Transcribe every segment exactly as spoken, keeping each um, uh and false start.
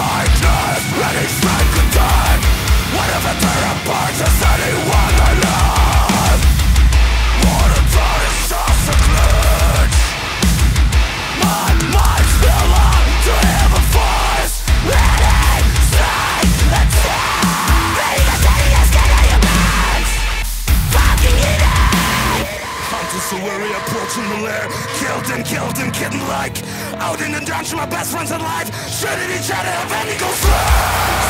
kindness, and each second time. What if it tear apart just anyone I love? What if that is just a glitch? My mind's belong to every voice, and each second time. Being a genius, getting your minds fucking it out. Hunters so weary approaching the lair. Killed and killed and kitten-like. Out in the dungeon, my best friends in life. Shooting each other, eventually go through.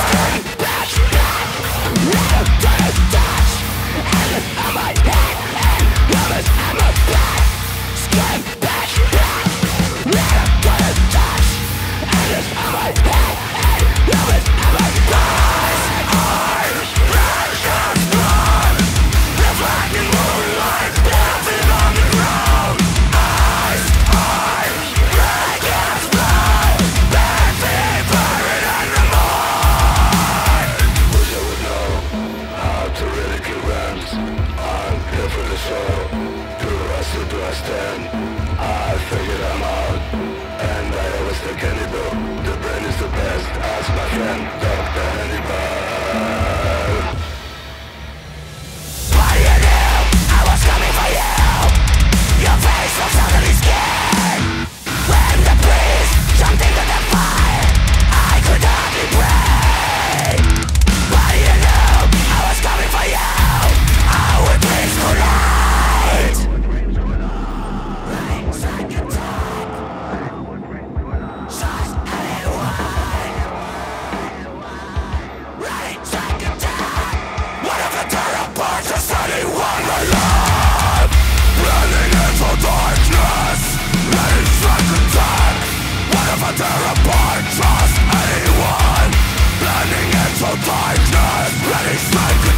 Skin, bitch, bitch. Don't touch. Head on my head and numbers on my back. Skin, bitch, bitch. Don't touch. Head on my head and numbers on my back. I break and run. Reflecting moonlight, nothing on the ground. I figured I'm out, and I always take any book. The brain is the best, ask my friend Doctor Hannibal. What do you know? I was coming for you. Your face was suddenly scared. When the priest jumped into the fire, I could hardly breathe. What do you know? I was coming for you. I would please tonight. What if I tear apart just anyone? Blending into darkness, ready to